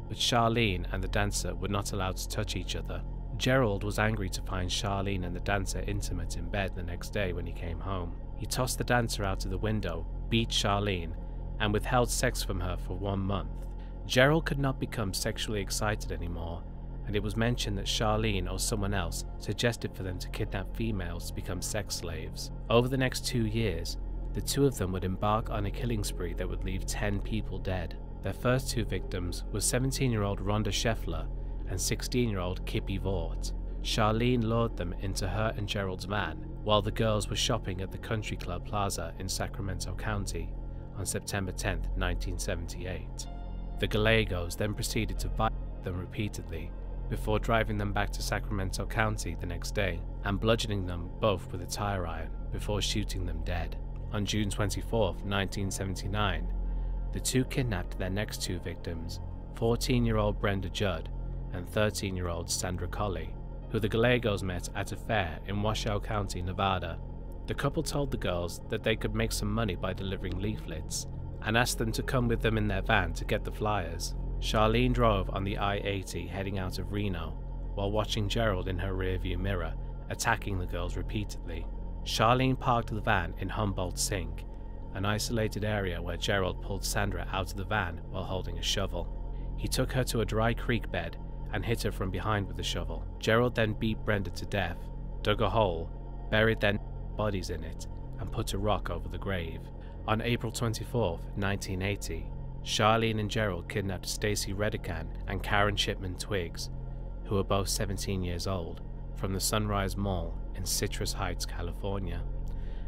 but Charlene and the dancer were not allowed to touch each other. Gerald was angry to find Charlene and the dancer intimate in bed the next day when he came home. He tossed the dancer out of the window, beat Charlene, and withheld sex from her for 1 month. Gerald could not become sexually excited anymore, and it was mentioned that Charlene or someone else suggested for them to kidnap females to become sex slaves. Over the next 2 years, the two of them would embark on a killing spree that would leave 10 people dead. Their first two victims were 17-year-old Rhonda Scheffler and 16-year-old Kippy Vaught. Charlene lured them into her and Gerald's van while the girls were shopping at the Country Club Plaza in Sacramento County on September 10, 1978. The Gallegos then proceeded to violate them repeatedly before driving them back to Sacramento County the next day and bludgeoning them both with a tire iron before shooting them dead. On June 24, 1979, the two kidnapped their next two victims, 14-year-old Brenda Judd and 13-year-old Sandra Colley, who the Gallegos met at a fair in Washoe County, Nevada. The couple told the girls that they could make some money by delivering leaflets and asked them to come with them in their van to get the flyers. Charlene drove on the I-80 heading out of Reno while watching Gerald in her rearview mirror, attacking the girls repeatedly. Charlene parked the van in Humboldt Sink, an isolated area where Gerald pulled Sandra out of the van while holding a shovel. He took her to a dry creek bed and hit her from behind with the shovel. Gerald then beat Brenda to death, dug a hole, buried their bodies in it, and put a rock over the grave. On April 24, 1980, Charlene and Gerald kidnapped Stacy Redican and Karen Shipman Twiggs, who were both 17 years old, from the Sunrise Mall in Citrus Heights, California,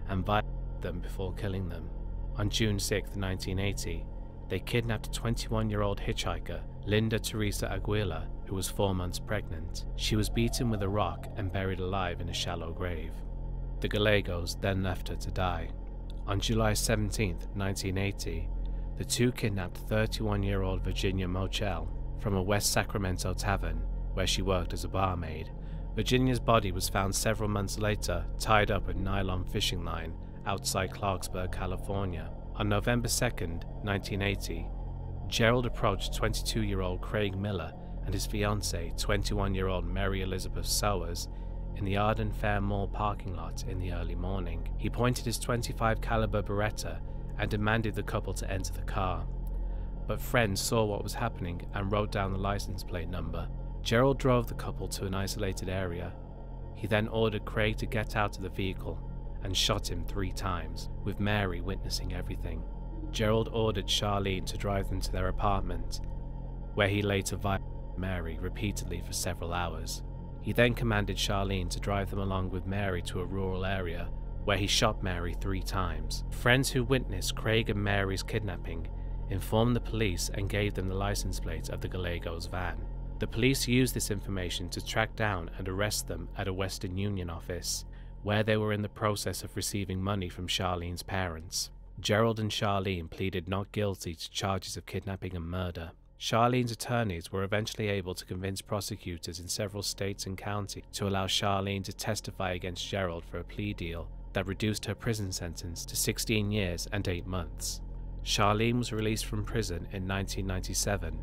and violated them before killing them. On June 6, 1980, they kidnapped a 21-year-old hitchhiker, Linda Teresa Aguila, who was 4 months pregnant. She was beaten with a rock and buried alive in a shallow grave. The Gallegos then left her to die. On July 17, 1980, the two kidnapped 31-year-old Virginia Mochel from a West Sacramento tavern where she worked as a barmaid. Virginia's body was found several months later tied up a nylon fishing line outside Clarksburg, California. On November 2, 1980, Gerald approached 22-year-old Craig Miller and his fiancée, 21-year-old Mary Elizabeth Sowers, in the Arden Fair Mall parking lot in the early morning. He pointed his .25 caliber Beretta and demanded the couple to enter the car, but friends saw what was happening and wrote down the license plate number. Gerald drove the couple to an isolated area. He then ordered Craig to get out of the vehicle and shot him 3 times, with Mary witnessing everything. Gerald ordered Charlene to drive them to their apartment, where he later violated Mary repeatedly for several hours. He then commanded Charlene to drive them along with Mary to a rural area where he shot Mary 3 times. Friends who witnessed Craig and Mary's kidnapping informed the police and gave them the license plate of the Gallegos van. The police used this information to track down and arrest them at a Western Union office, where they were in the process of receiving money from Charlene's parents. Gerald and Charlene pleaded not guilty to charges of kidnapping and murder. Charlene's attorneys were eventually able to convince prosecutors in several states and counties to allow Charlene to testify against Gerald for a plea deal that reduced her prison sentence to 16 years and 8 months. Charlene was released from prison in 1997,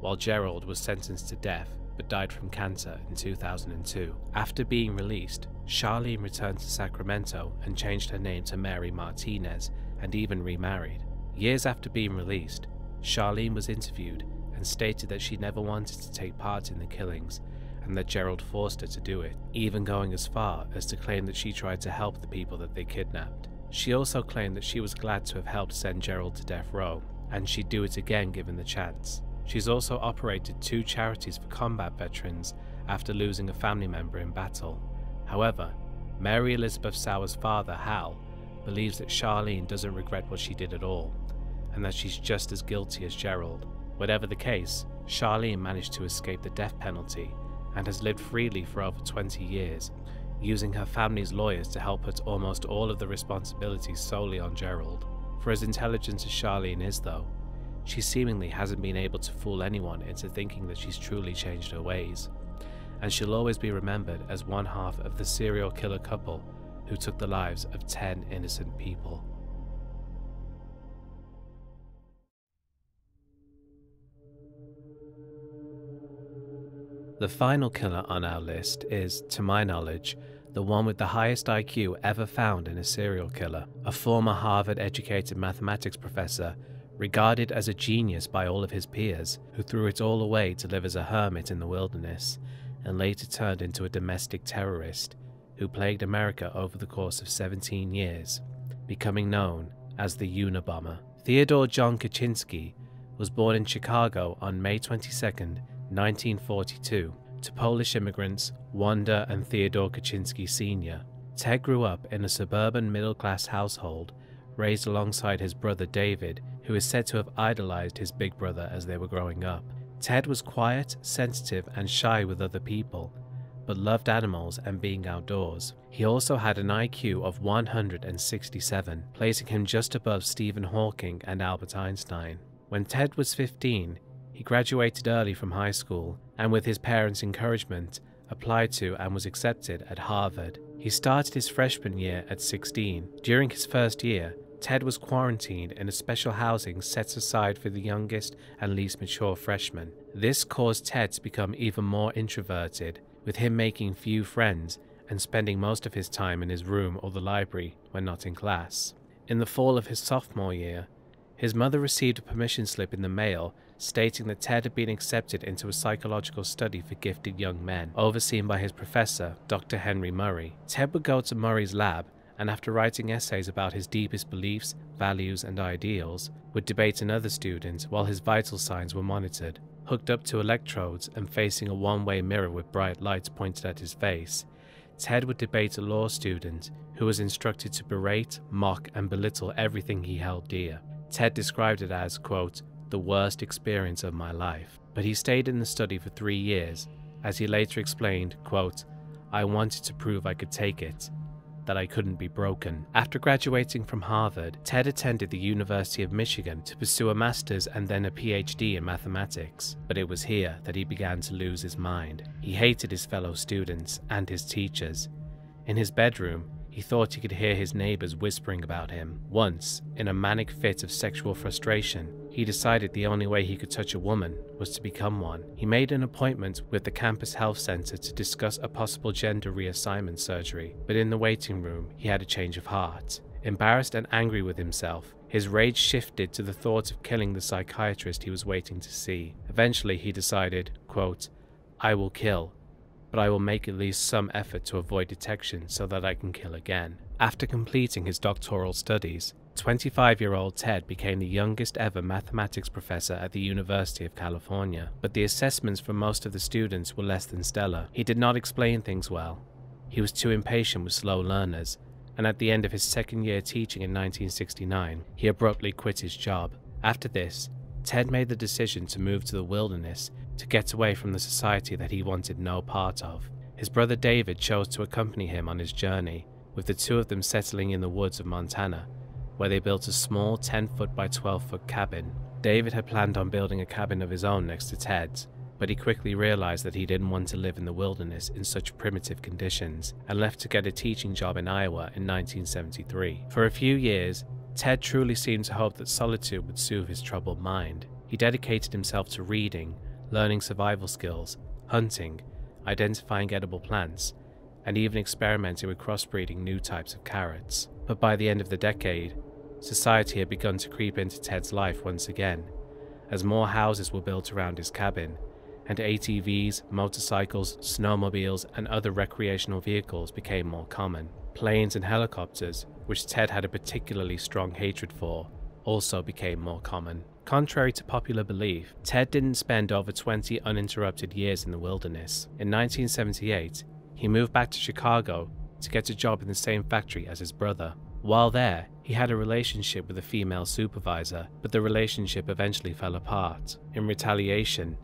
while Gerald was sentenced to death but died from cancer in 2002. After being released, Charlene returned to Sacramento and changed her name to Mary Martinez and even remarried. Years after being released, Charlene was interviewed and stated that she never wanted to take part in the killings and that Gerald forced her to do it, even going as far as to claim that she tried to help the people that they kidnapped. She also claimed that she was glad to have helped send Gerald to death row, and she'd do it again given the chance. She's also operated 2 charities for combat veterans after losing a family member in battle. However, Mary Elizabeth Sauer's father, Hal, believes that Charlene doesn't regret what she did at all, and that she's just as guilty as Gerald. Whatever the case, Charlene managed to escape the death penalty and has lived freely for over 20 years, using her family's lawyers to help put almost all of the responsibility solely on Gerald. For as intelligent as Charlene is though, she seemingly hasn't been able to fool anyone into thinking that she's truly changed her ways, and she'll always be remembered as one half of the serial killer couple who took the lives of 10 innocent people. The final killer on our list is, to my knowledge, the one with the highest IQ ever found in a serial killer, a former Harvard-educated mathematics professor regarded as a genius by all of his peers, who threw it all away to live as a hermit in the wilderness, and later turned into a domestic terrorist who plagued America over the course of 17 years, becoming known as the Unabomber. Theodore John Kaczynski was born in Chicago on May 22, 1942, to Polish immigrants Wanda and Theodore Kaczynski Sr. Ted grew up in a suburban middle-class household, raised alongside his brother David, who is said to have idolized his big brother as they were growing up. Ted was quiet, sensitive, and shy with other people, but loved animals and being outdoors. He also had an IQ of 167, placing him just above Stephen Hawking and Albert Einstein. When Ted was 15, he graduated early from high school, and with his parents' encouragement, applied to and was accepted at Harvard. He started his freshman year at 16. During his first year, Ted was quarantined in a special housing set aside for the youngest and least mature freshmen. This caused Ted to become even more introverted, with him making few friends and spending most of his time in his room or the library when not in class. In the fall of his sophomore year, his mother received a permission slip in the mail stating that Ted had been accepted into a psychological study for gifted young men, overseen by his professor, Dr. Henry Murray. Ted would go to Murray's lab, and after writing essays about his deepest beliefs, values, and ideals, would debate another student while his vital signs were monitored. Hooked up to electrodes and facing a one-way mirror with bright lights pointed at his face, Ted would debate a law student who was instructed to berate, mock, and belittle everything he held dear. Ted described it as, quote, "the worst experience of my life." But he stayed in the study for 3 years, as he later explained, quote, "I wanted to prove I could take it, that I couldn't be broken." After graduating from Harvard, Ted attended the University of Michigan to pursue a master's and then a PhD in mathematics. But it was here that he began to lose his mind. He hated his fellow students and his teachers. In his bedroom, he thought he could hear his neighbors whispering about him. Once, in a manic fit of sexual frustration, he decided the only way he could touch a woman was to become one. He made an appointment with the campus health center to discuss a possible gender reassignment surgery, but in the waiting room, he had a change of heart. Embarrassed and angry with himself, his rage shifted to the thought of killing the psychiatrist he was waiting to see. Eventually, he decided, quote, "I will kill, but I will make at least some effort to avoid detection so that I can kill again." After completing his doctoral studies, 25-year-old Ted became the youngest ever mathematics professor at the University of California, but the assessments for most of the students were less than stellar. He did not explain things well. He was too impatient with slow learners, and at the end of his second year teaching in 1969, he abruptly quit his job. After this, Ted made the decision to move to the wilderness to get away from the society that he wanted no part of. His brother David chose to accompany him on his journey, with the two of them settling in the woods of Montana, where they built a small 10-foot by 12-foot cabin. David had planned on building a cabin of his own next to Ted's, but he quickly realized that he didn't want to live in the wilderness in such primitive conditions, and left to get a teaching job in Iowa in 1973. For a few years, Ted truly seemed to hope that solitude would soothe his troubled mind. He dedicated himself to reading, learning survival skills, hunting, identifying edible plants, and even experimenting with crossbreeding new types of carrots. But by the end of the decade, society had begun to creep into Ted's life once again, as more houses were built around his cabin, and ATVs, motorcycles, snowmobiles, and other recreational vehicles became more common. Planes and helicopters, which Ted had a particularly strong hatred for, also became more common. Contrary to popular belief, Ted didn't spend over 20 uninterrupted years in the wilderness. In 1978, he moved back to Chicago to get a job in the same factory as his brother. While there, he had a relationship with a female supervisor, but the relationship eventually fell apart. In retaliation,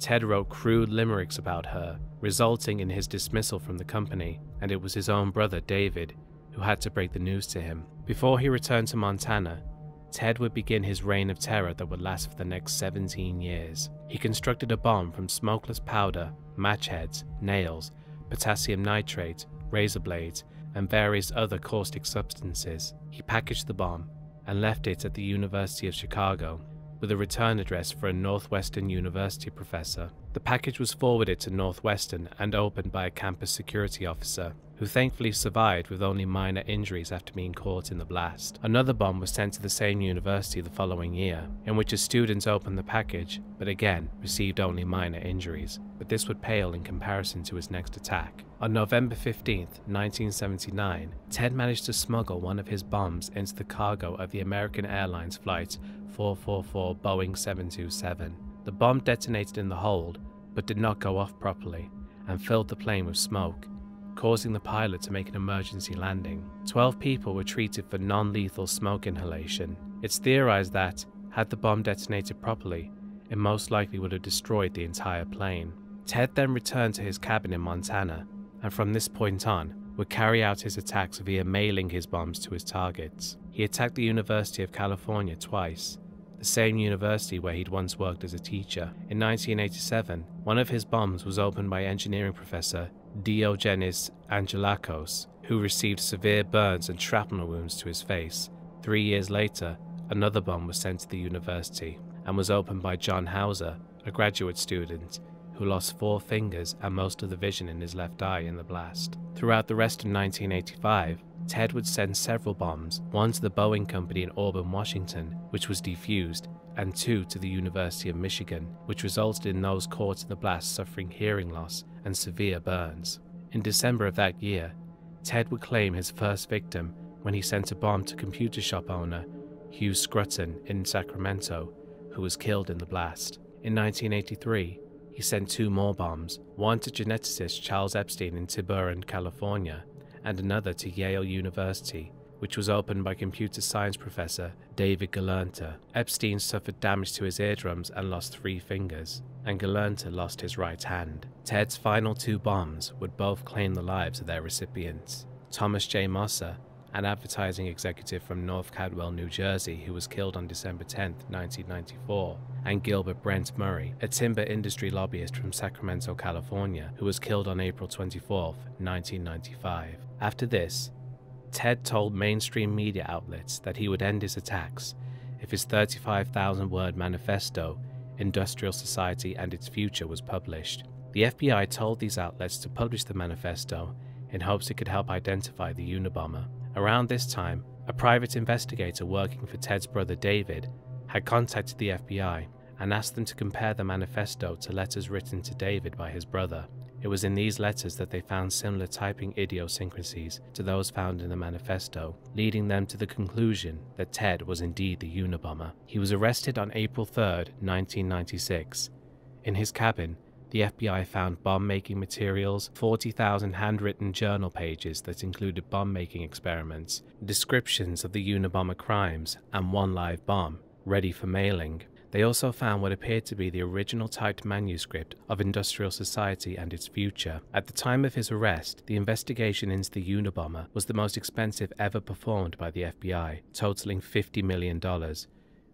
Ted wrote crude limericks about her, resulting in his dismissal from the company, and it was his own brother, David, who had to break the news to him. Before he returned to Montana, Ted would begin his reign of terror that would last for the next 17 years. He constructed a bomb from smokeless powder, match heads, nails, potassium nitrate, razor blades, and various other caustic substances. He packaged the bomb and left it at the University of Chicago, with a return address for a Northwestern University professor. The package was forwarded to Northwestern and opened by a campus security officer, who thankfully survived with only minor injuries after being caught in the blast. Another bomb was sent to the same university the following year, in which a student opened the package, but again received only minor injuries, but this would pale in comparison to his next attack. On November 15th, 1979, Ted managed to smuggle one of his bombs into the cargo of the American Airlines flight 444 Boeing 727. The bomb detonated in the hold, but did not go off properly, and filled the plane with smoke, causing the pilot to make an emergency landing. 12 people were treated for non-lethal smoke inhalation. It's theorized that, had the bomb detonated properly, it most likely would have destroyed the entire plane. Ted then returned to his cabin in Montana, and from this point on, would carry out his attacks via mailing his bombs to his targets. He attacked the University of California twice, the same university where he'd once worked as a teacher. In 1987, one of his bombs was opened by engineering professor Diogenes Angelakos, who received severe burns and shrapnel wounds to his face. 3 years later, another bomb was sent to the university and was opened by John Hauser, a graduate student, who lost 4 fingers and most of the vision in his left eye in the blast. Throughout the rest of 1985, Ted would send several bombs, one to the Boeing Company in Auburn, Washington, which was defused, and 2 to the University of Michigan, which resulted in those caught in the blast suffering hearing loss and severe burns. In December of that year, Ted would claim his first victim when he sent a bomb to computer shop owner Hugh Scruton in Sacramento, who was killed in the blast. In 1983, he sent 2 more bombs, one to geneticist Charles Epstein in Tiburon, California, and another to Yale University, which was opened by computer science professor David Galanta. Epstein suffered damage to his eardrums and lost 3 fingers, and Galanta lost his right hand. Ted's final 2 bombs would both claim the lives of their recipients. Thomas J. Mosser, an advertising executive from North Cadwell, New Jersey, who was killed on December 10, 1994, and Gilbert Brent Murray, a timber industry lobbyist from Sacramento, California, who was killed on April 24, 1995. After this, Ted told mainstream media outlets that he would end his attacks if his 35,000-word manifesto, Industrial Society and Its Future, was published. The FBI told these outlets to publish the manifesto in hopes it could help identify the Unabomber. Around this time, a private investigator working for Ted's brother David had contacted the FBI and asked them to compare the manifesto to letters written to David by his brother. It was in these letters that they found similar typing idiosyncrasies to those found in the manifesto, leading them to the conclusion that Ted was indeed the Unabomber. He was arrested on April 3, 1996. In his cabin, the FBI found bomb-making materials, 40,000 handwritten journal pages that included bomb-making experiments, descriptions of the Unabomber crimes, and 1 live bomb, ready for mailing. They also found what appeared to be the original typed manuscript of Industrial Society and Its Future. At the time of his arrest, the investigation into the Unabomber was the most expensive ever performed by the FBI, totaling $50 million,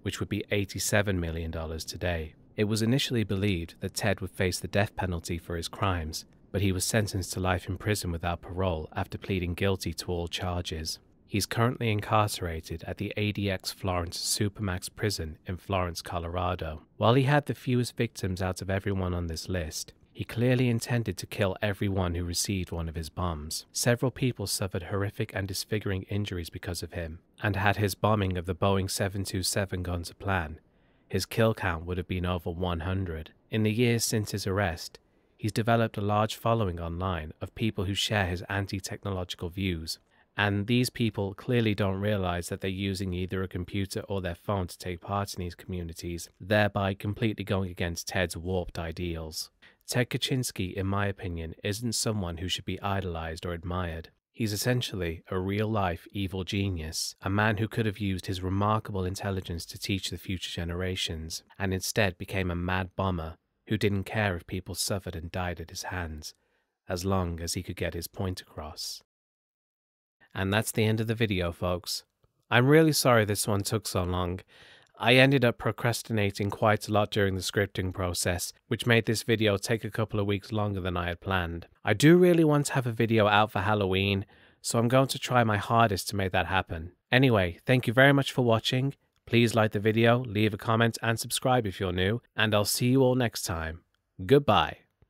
which would be $87 million today. It was initially believed that Ted would face the death penalty for his crimes, but he was sentenced to life in prison without parole after pleading guilty to all charges. He's currently incarcerated at the ADX Florence Supermax prison in Florence, Colorado. While he had the fewest victims out of everyone on this list, he clearly intended to kill everyone who received one of his bombs. Several people suffered horrific and disfiguring injuries because of him, and had his bombing of the Boeing 727 gone to plan, his kill count would have been over 100. In the years since his arrest, he's developed a large following online of people who share his anti-technological views. And these people clearly don't realize that they're using either a computer or their phone to take part in these communities, thereby completely going against Ted's warped ideals. Ted Kaczynski, in my opinion, isn't someone who should be idolized or admired. He's essentially a real-life evil genius, a man who could have used his remarkable intelligence to teach the future generations, and instead became a mad bomber who didn't care if people suffered and died at his hands, as long as he could get his point across. And that's the end of the video, folks. I'm really sorry this one took so long. I ended up procrastinating quite a lot during the scripting process, which made this video take a couple of weeks longer than I had planned. I do really want to have a video out for Halloween, so I'm going to try my hardest to make that happen. Anyway, thank you very much for watching. Please like the video, leave a comment, and subscribe if you're new, and I'll see you all next time. Goodbye.